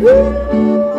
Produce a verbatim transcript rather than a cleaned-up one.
Woo!